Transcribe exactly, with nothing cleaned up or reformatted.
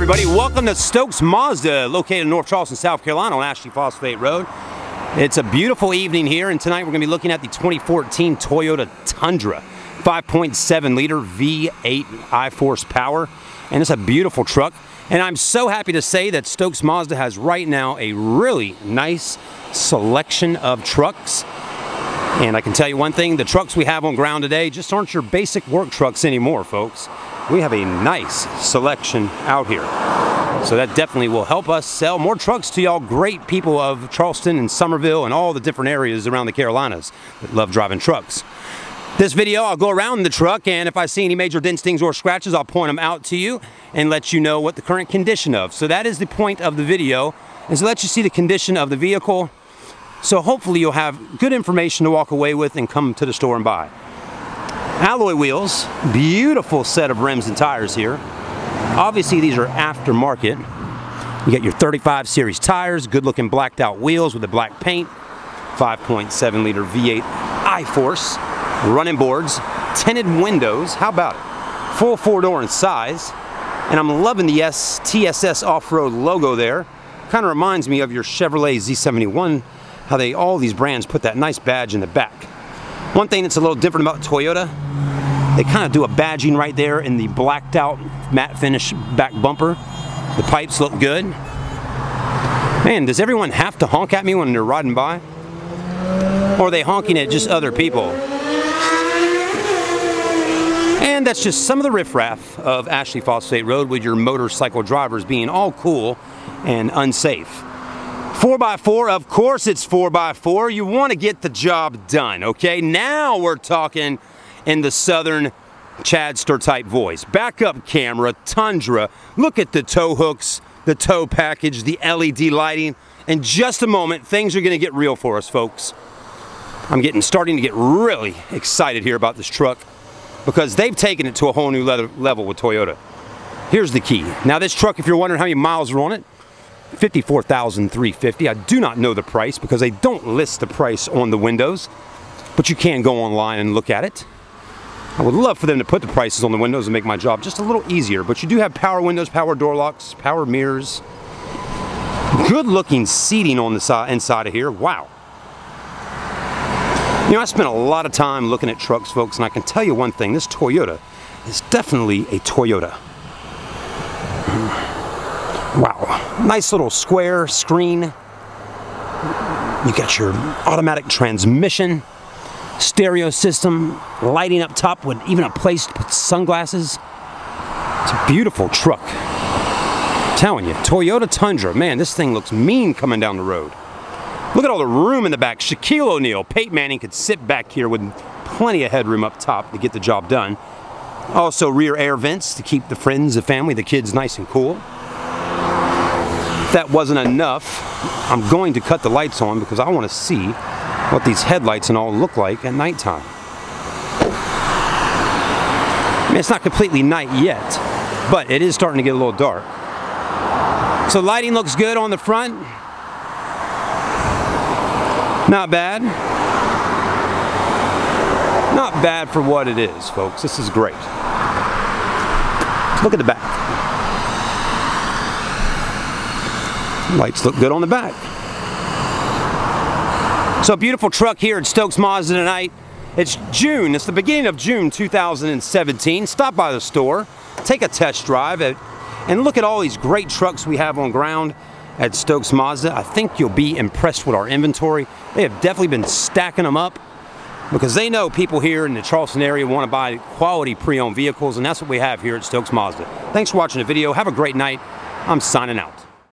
everybody. Welcome to Stokes Mazda, located in North Charleston, South Carolina on Ashley Phosphate Road. It's a beautiful evening here, and tonight we're going to be looking at the twenty fourteen Toyota Tundra, five point seven liter V eight iForce power, and it's a beautiful truck. And I'm so happy to say that Stokes Mazda has right now a really nice selection of trucks. And I can tell you one thing, the trucks we have on ground today just aren't your basic work trucks anymore, folks. We have a nice selection out here. So that definitely will help us sell more trucks to y'all great people of Charleston and Summerville and all the different areas around the Carolinas that love driving trucks. This video, I'll go around the truck, and if I see any major dents, dings, or scratches, I'll point them out to you and let you know what the current condition of. So that is the point of the video, is to let you see the condition of the vehicle. So hopefully you'll have good information to walk away with and come to the store and buy. Alloy wheels, beautiful set of rims and tires here. Obviously these are aftermarket. You got your thirty-five series tires, good looking blacked out wheels with the black paint, five point seven liter V eight iForce, running boards, tinted windows, how about it? Full four door in size, and I'm loving the T S S off-road logo there. Kind of reminds me of your Chevrolet Z seventy-one, how they, all these brands put that nice badge in the back. One thing that's a little different about Toyota, they kind of do a badging right there in the blacked out matte finish back bumper. The pipes look good. Man, does everyone have to honk at me when they're riding by? Or are they honking at just other people? And that's just some of the riffraff of Ashley Phosphate Road, with your motorcycle drivers being all cool and unsafe. four by four, of course it's four by four. You want to get the job done, okay? Now we're talking in the southern Chadster type voice. Backup camera, Tundra. Look at the tow hooks, the tow package, the L E D lighting. In just a moment, things are going to get real for us, folks. I'm getting starting to get really excited here about this truck, because they've taken it to a whole new level with Toyota. Here's the key. Now this truck, if you're wondering how many miles are on it, fifty-four thousand three hundred fifty dollars. I do not know the price because they don't list the price on the windows, but you can go online and look at it. I would love for them to put the prices on the windows and make my job just a little easier, but you do have power windows, power door locks, power mirrors. Good looking seating on the side, inside of here. Wow. You know, I spent a lot of time looking at trucks, folks, and I can tell you one thing. This Toyota is definitely a Toyota. Wow, nice little square screen. You got your automatic transmission, stereo system, lighting up top with even a place to put sunglasses. It's a beautiful truck. I'm telling you, Toyota Tundra, man, this thing looks mean coming down the road. Look at all the room in the back. Shaquille O'Neal, Peyton Manning could sit back here with plenty of headroom up top to get the job done. Also rear air vents to keep the friends, the family, the kids nice and cool. If that wasn't enough, I'm going to cut the lights on because I want to see what these headlights and all look like at nighttime. I mean, it's not completely night yet, but it is starting to get a little dark. So lighting looks good on the front. Not bad. Not bad for what it is, folks. This is great. Look at the back. Lights look good on the back. So a beautiful truck here at Stokes Mazda tonight. It's June, it's the beginning of June two thousand seventeen. Stop by the store, take a test drive, at, and look at all these great trucks we have on ground at Stokes Mazda. I think you'll be impressed with our inventory. They have definitely been stacking them up because they know people here in the Charleston area want to buy quality pre-owned vehicles, and that's what we have here at Stokes Mazda. Thanks for watching the video. Have a great night. I'm signing out.